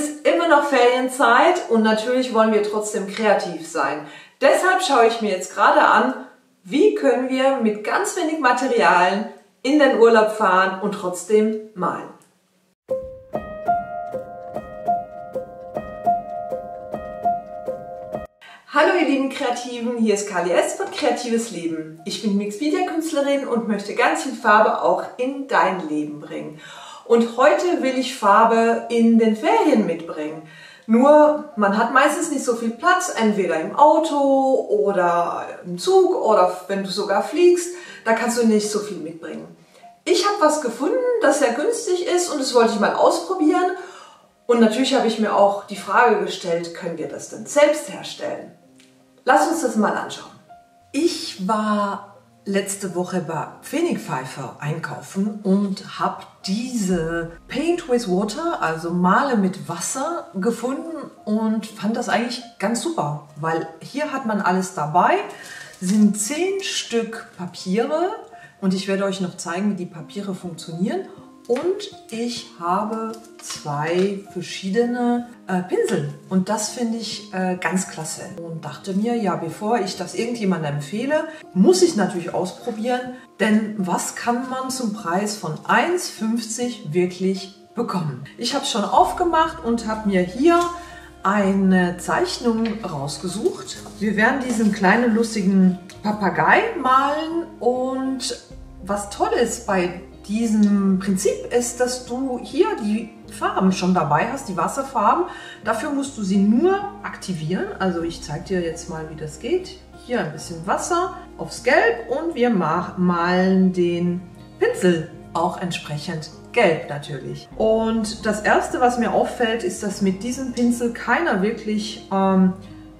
ist immer noch Ferienzeit und natürlich wollen wir trotzdem kreativ sein. Deshalb schaue ich mir jetzt gerade an, wie können wir mit ganz wenig Materialien in den Urlaub fahren und trotzdem malen. Hallo ihr lieben Kreativen, hier ist Karli S. von Kreatives Leben. Ich bin Mixed Media Künstlerin und möchte ganz viel Farbe auch in dein Leben bringen. Und heute will ich Farbe in den Ferien mitbringen. Nur, man hat meistens nicht so viel Platz, entweder im Auto oder im Zug oder wenn du sogar fliegst, da kannst du nicht so viel mitbringen. Ich habe was gefunden, das sehr günstig ist und das wollte ich mal ausprobieren. Und natürlich habe ich mir auch die Frage gestellt, können wir das denn selbst herstellen? Lass uns das mal anschauen. Ich war letzte Woche bei Pfennigpfeiffer einkaufen und habe diese Paint with Water, also Male mit Wasser, gefunden und fand das eigentlich ganz super, weil hier hat man alles dabei. Es sind 10 Stück Papiere und ich werde euch noch zeigen, wie die Papiere funktionieren. Und ich habe 2 verschiedene Pinsel und das finde ich ganz klasse. Und dachte mir, ja, bevor ich das irgendjemandem empfehle, muss ich natürlich ausprobieren, denn was kann man zum Preis von 1,50 wirklich bekommen? Ich habe es schon aufgemacht und habe mir hier eine Zeichnung rausgesucht. Wir werden diesen kleinen lustigen Papagei malen und was toll ist bei diesem Prinzip ist, dass du hier die Farben schon dabei hast, die Wasserfarben. Dafür musst du sie nur aktivieren. Also ich zeige dir jetzt mal, wie das geht. Hier ein bisschen Wasser aufs Gelb und wir malen den Pinsel auch entsprechend gelb natürlich. Und das Erste, was mir auffällt, ist, dass mit diesem Pinsel keiner wirklich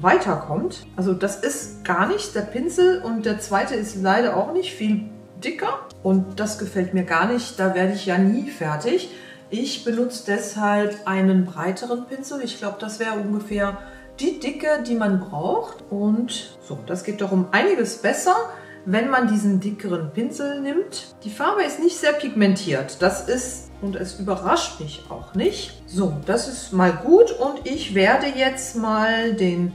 weiterkommt. Also das ist gar nicht der Pinsel und der zweite ist leider auch nicht viel dicker. Und das gefällt mir gar nicht, da werde ich ja nie fertig. Ich benutze deshalb einen breiteren Pinsel. Ich glaube, das wäre ungefähr die Dicke, die man braucht. Und so, das geht doch um einiges besser, wenn man diesen dickeren Pinsel nimmt. Die Farbe ist nicht sehr pigmentiert. Das ist, und es überrascht mich auch nicht. So, das ist mal gut und ich werde jetzt mal den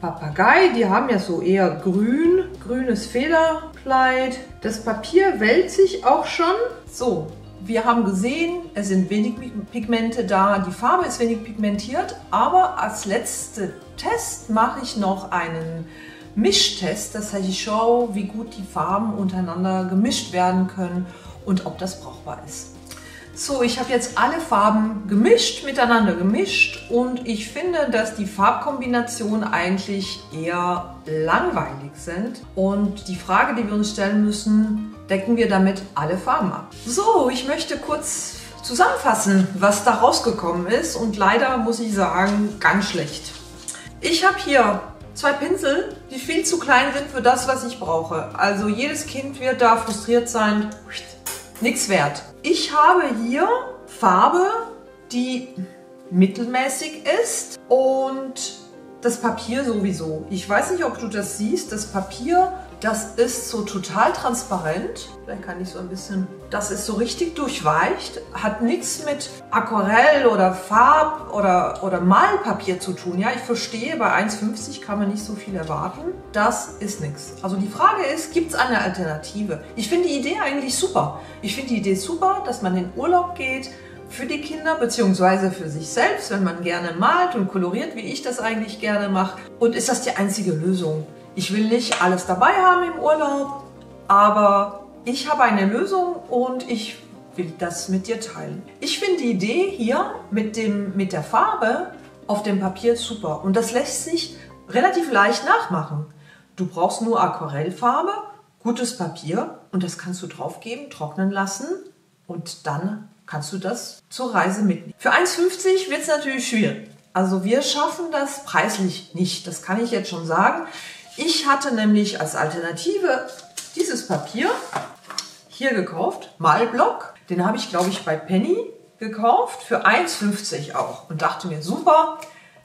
Papagei, die haben ja so eher grün, grünes Federkleid. Das Papier wälzt sich auch schon. So, wir haben gesehen, es sind wenig Pigmente da, die Farbe ist wenig pigmentiert, aber als letzten Test mache ich noch einen Mischtest, das heißt, ich schaue, wie gut die Farben untereinander gemischt werden können und ob das brauchbar ist. So, ich habe jetzt alle Farben miteinander gemischt und ich finde, dass die Farbkombinationen eigentlich eher langweilig sind. Und die Frage, die wir uns stellen müssen, decken wir damit alle Farben ab? So, ich möchte kurz zusammenfassen, was da rausgekommen ist und leider muss ich sagen, ganz schlecht. Ich habe hier 2 Pinsel, die viel zu klein sind für das, was ich brauche. Also jedes Kind wird da frustriert sein. Nichts wert. Ich habe hier Farbe, die mittelmäßig ist und das Papier sowieso. Ich weiß nicht, ob du das siehst. Das Papier, das ist so total transparent. Vielleicht kann ich so ein bisschen... Das ist so richtig durchweicht. Hat nichts mit Aquarell oder Farb oder Malpapier zu tun. Ja, ich verstehe, bei 1,50 kann man nicht so viel erwarten. Das ist nichts. Also die Frage ist, gibt es eine Alternative? Ich finde die Idee eigentlich super. Ich finde die Idee super, dass man in Urlaub geht für die Kinder bzw. für sich selbst, wenn man gerne malt und koloriert, wie ich das eigentlich gerne mache. Und ist das die einzige Lösung? Ich will nicht alles dabei haben im Urlaub, aber ich habe eine Lösung und ich will das mit dir teilen. Ich finde die Idee hier mit der Farbe auf dem Papier super und das lässt sich relativ leicht nachmachen. Du brauchst nur Aquarellfarbe, gutes Papier und das kannst du draufgeben, trocknen lassen und dann kannst du das zur Reise mitnehmen. Für 1,50 wird es natürlich schwierig. Also wir schaffen das preislich nicht, das kann ich jetzt schon sagen. Ich hatte nämlich als Alternative dieses Papier hier gekauft, Malblock. Den habe ich, glaube ich, bei Penny gekauft, für 1,50 auch. Und dachte mir, super,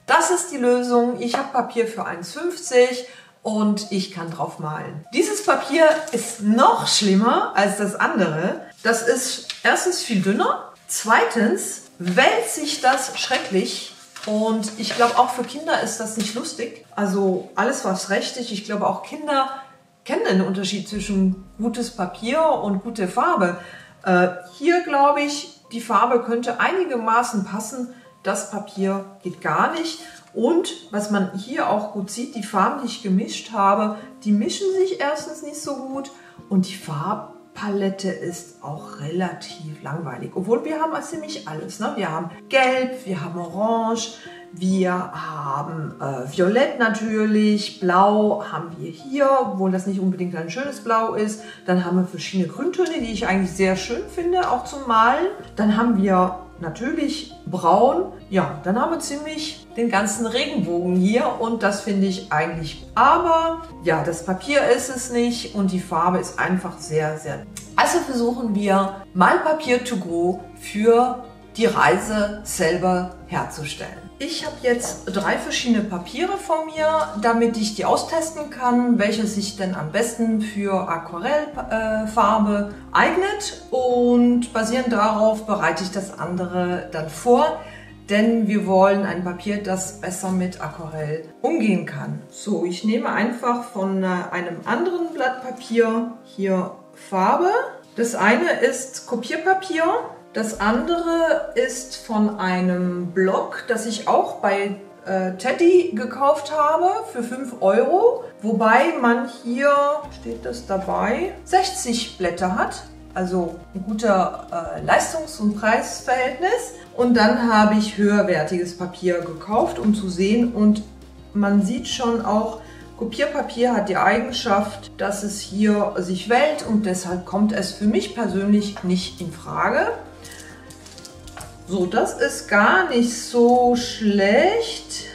das ist die Lösung. Ich habe Papier für 1,50 und ich kann drauf malen. Dieses Papier ist noch schlimmer als das andere. Das ist erstens viel dünner, zweitens wälzt sich das schrecklich Und ich glaube, auch für Kinder ist das nicht lustig. Also alles, was recht ist, ich glaube, auch Kinder kennen den Unterschied zwischen gutes Papier und gute Farbe. Hier glaube ich, die Farbe könnte einigermaßen passen. Das Papier geht gar nicht. Und was man hier auch gut sieht, die Farben, die ich gemischt habe, die mischen sich erstens nicht so gut. Und die Farbpalette ist auch relativ langweilig. Obwohl wir haben ziemlich alles. Ne? Wir haben Gelb, wir haben Orange, wir haben Violett natürlich, Blau haben wir hier, obwohl das nicht unbedingt ein schönes Blau ist. Dann haben wir verschiedene Grüntöne, die ich eigentlich sehr schön finde, auch zum Malen. Dann haben wir natürlich braun. Ja, dann haben wir ziemlich den ganzen Regenbogen hier und das finde ich eigentlich. Aber ja, das Papier ist es nicht und die Farbe ist einfach sehr, sehr. Also versuchen wir, Malpapier to go für die Reise selber herzustellen. Ich habe jetzt 3 verschiedene Papiere vor mir, damit ich die austesten kann, welches sich denn am besten für Aquarellfarbe eignet, und basierend darauf bereite ich das andere dann vor, denn wir wollen ein Papier, das besser mit Aquarell umgehen kann. So, ich nehme einfach von einem anderen Blatt Papier hier Farbe. Das eine ist Kopierpapier. Das andere ist von einem Block, das ich auch bei Teddy gekauft habe für 5 €. Wobei man hier, steht das dabei, 60 Blätter hat. Also ein guter Leistungs- und Preisverhältnis. Und dann habe ich höherwertiges Papier gekauft, um zu sehen. Und man sieht schon auch, Kopierpapier hat die Eigenschaft, dass es hier sich wellt. Und deshalb kommt es für mich persönlich nicht in Frage. So, das ist gar nicht so schlecht,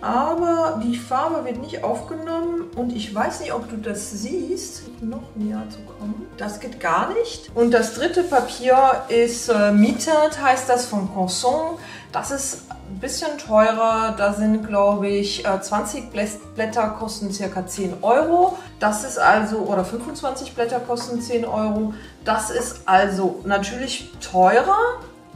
aber die Farbe wird nicht aufgenommen und ich weiß nicht, ob du das siehst, noch näher zu kommen. Das geht gar nicht. Und das dritte Papier ist Mietert, heißt das, von Conson. Das ist ein bisschen teurer, da sind, glaube ich, 20 Blätter kosten ca. 10 €. Das ist also, oder 25 Blätter kosten 10 €. Das ist also natürlich teurer.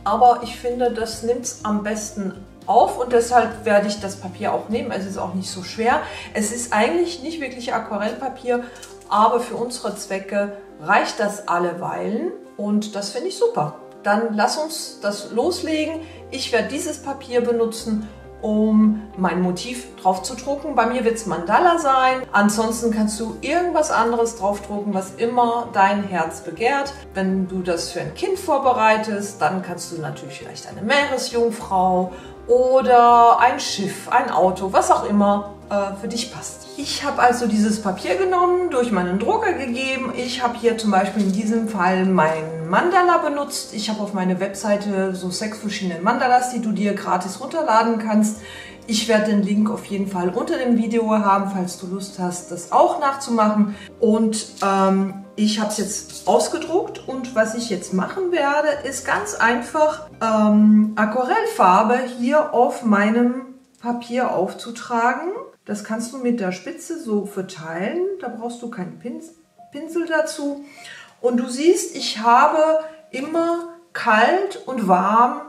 Aber ich finde, das nimmt es am besten auf und deshalb werde ich das Papier auch nehmen. Es ist auch nicht so schwer. Es ist eigentlich nicht wirklich Aquarellpapier, aber für unsere Zwecke reicht das alleweilen und das finde ich super. Dann lass uns das loslegen. Ich werde dieses Papier benutzen, um mein Motiv drauf zu drucken. Bei mir wird es Mandala sein. Ansonsten kannst du irgendwas anderes draufdrucken, was immer dein Herz begehrt. Wenn du das für ein Kind vorbereitest, dann kannst du natürlich vielleicht eine Meeresjungfrau oder ein Schiff, ein Auto, was auch immer für dich passt. Ich habe also dieses Papier genommen, durch meinen Drucker gegeben. Ich habe hier zum Beispiel in diesem Fall mein Mandala benutzt. Ich habe auf meiner Webseite so 6 verschiedene Mandalas, die du dir gratis runterladen kannst. Ich werde den Link auf jeden Fall unter dem Video haben, falls du Lust hast, das auch nachzumachen. Und ich habe es jetzt ausgedruckt und was ich jetzt machen werde, ist ganz einfach Aquarellfarbe hier auf meinem Papier aufzutragen. Das kannst du mit der Spitze so verteilen, da brauchst du keinen Pinsel dazu. Und du siehst, ich habe immer kalt und warm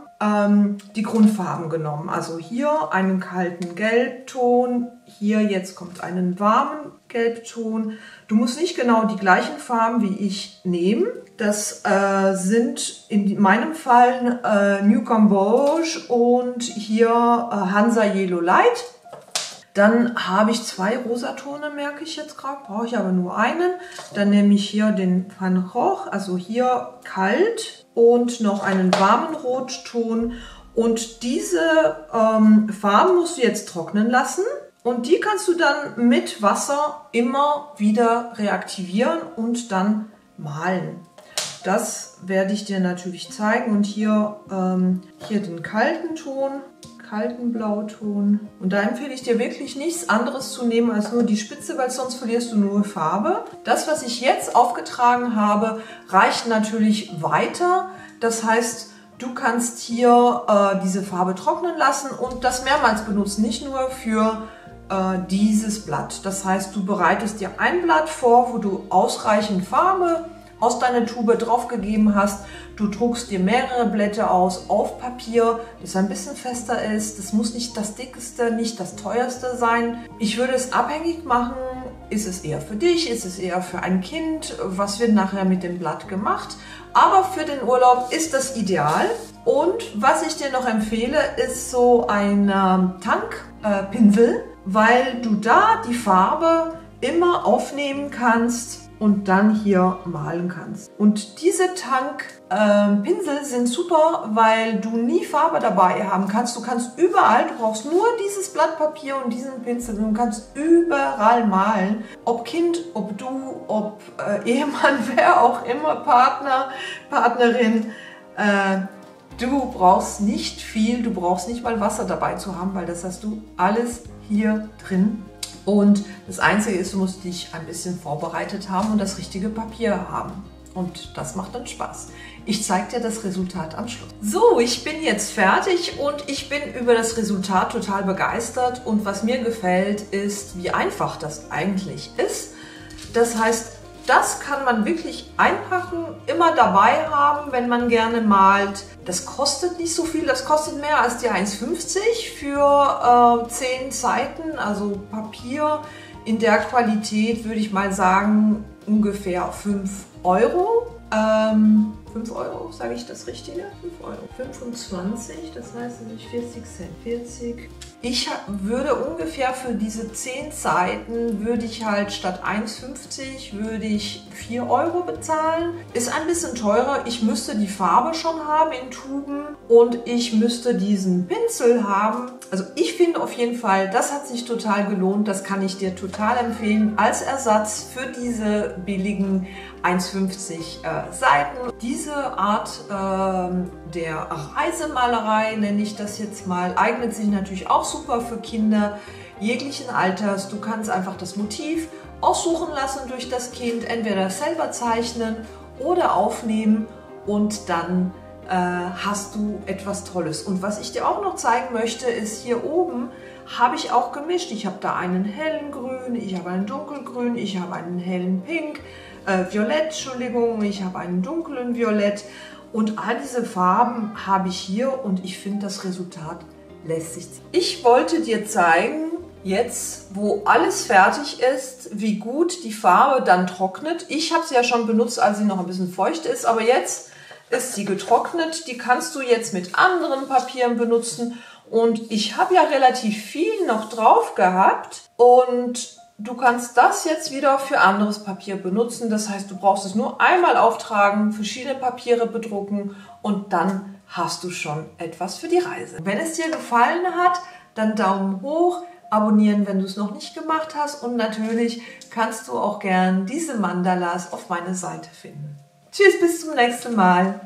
die Grundfarben genommen. Also hier einen kalten Gelbton, hier jetzt kommt einen warmen Gelbton. Du musst nicht genau die gleichen Farben wie ich nehmen. Das sind in meinem Fall New Cambodge und hier Hansa Yellow Light. Dann habe ich 2 Rosatone, merke ich jetzt gerade, brauche ich aber nur einen. Dann nehme ich hier den Van Roch, also hier kalt und noch einen warmen Rotton. Und diese Farben musst du jetzt trocknen lassen. Und die kannst du dann mit Wasser immer wieder reaktivieren und dann malen. Das werde ich dir natürlich zeigen. Und hier, hier den kalten Ton. Kalten Blauton. Und da empfehle ich dir wirklich nichts anderes zu nehmen als nur die Spitze, weil sonst verlierst du nur Farbe. Das, was ich jetzt aufgetragen habe, reicht natürlich weiter. Das heißt, du kannst hier diese Farbe trocknen lassen und das mehrmals benutzen, nicht nur für dieses Blatt. Das heißt, du bereitest dir ein Blatt vor, wo du ausreichend Farbe aus deiner Tube draufgegeben hast. Du druckst dir mehrere Blätter aus auf Papier, das ein bisschen fester ist. Das muss nicht das dickeste, nicht das teuerste sein. Ich würde es abhängig machen. Ist es eher für dich? Ist es eher für ein Kind? Was wird nachher mit dem Blatt gemacht? Aber für den Urlaub ist das ideal. Und was ich dir noch empfehle, ist so ein Tankpinsel, weil du da die Farbe immer aufnehmen kannst und dann hier malen kannst. Und diese Tankpinsel sind super, weil du nie Farbe dabei haben kannst. Du kannst überall, du brauchst nur dieses Blatt Papier und diesen Pinsel und du kannst überall malen. Ob Kind, ob du, ob Ehemann, wer auch immer, Partner, Partnerin. Du brauchst nicht viel, du brauchst nicht mal Wasser dabei zu haben, weil das hast du alles hier drin. Und das Einzige ist, du musst dich ein bisschen vorbereitet haben und das richtige Papier haben. Und das macht dann Spaß. Ich zeige dir das Resultat am Schluss. So, ich bin jetzt fertig und ich bin über das Resultat total begeistert. Und was mir gefällt, ist, wie einfach das eigentlich ist. Das heißt, das kann man wirklich einpacken, immer dabei haben, wenn man gerne malt. Das kostet nicht so viel, das kostet mehr als die 1,50 für 10 Seiten, also Papier in der Qualität würde ich mal sagen ungefähr 5 €. 5 Euro, sage ich das Richtige? 5 Euro. 25, das heißt natürlich 40 Cent. 40. Ich würde ungefähr für diese 10 Seiten, würde ich halt statt 1,50 würde ich 4 Euro bezahlen. Ist ein bisschen teurer. Ich müsste die Farbe schon haben in Tuben und ich müsste diesen Pinsel haben. Also ich finde auf jeden Fall, das hat sich total gelohnt. Das kann ich dir total empfehlen als Ersatz für diese billigen 1,50 Seiten. Diese Art der Reisemalerei, nenne ich das jetzt mal, eignet sich natürlich auch super für Kinder jeglichen Alters. Du kannst einfach das Motiv aussuchen lassen durch das Kind, entweder selber zeichnen oder aufnehmen und dann hast du etwas Tolles. Und was ich dir auch noch zeigen möchte, ist hier oben habe ich auch gemischt. Ich habe da einen hellen Grün, ich habe einen dunkelgrün, ich habe einen hellen Pink. Violett, Entschuldigung, ich habe einen dunklen Violett und all diese Farben habe ich hier und ich finde, das Resultat lässt sich ziehen. Ich wollte dir zeigen, jetzt wo alles fertig ist, wie gut die Farbe dann trocknet. Ich habe sie ja schon benutzt, als sie noch ein bisschen feucht ist, aber jetzt ist sie getrocknet. Die kannst du jetzt mit anderen Papieren benutzen und ich habe ja relativ viel noch drauf gehabt und du kannst das jetzt wieder für anderes Papier benutzen, das heißt, du brauchst es nur einmal auftragen, verschiedene Papiere bedrucken und dann hast du schon etwas für die Reise. Wenn es dir gefallen hat, dann Daumen hoch, abonnieren, wenn du es noch nicht gemacht hast und natürlich kannst du auch gern diese Mandalas auf meiner Seite finden. Tschüss, bis zum nächsten Mal!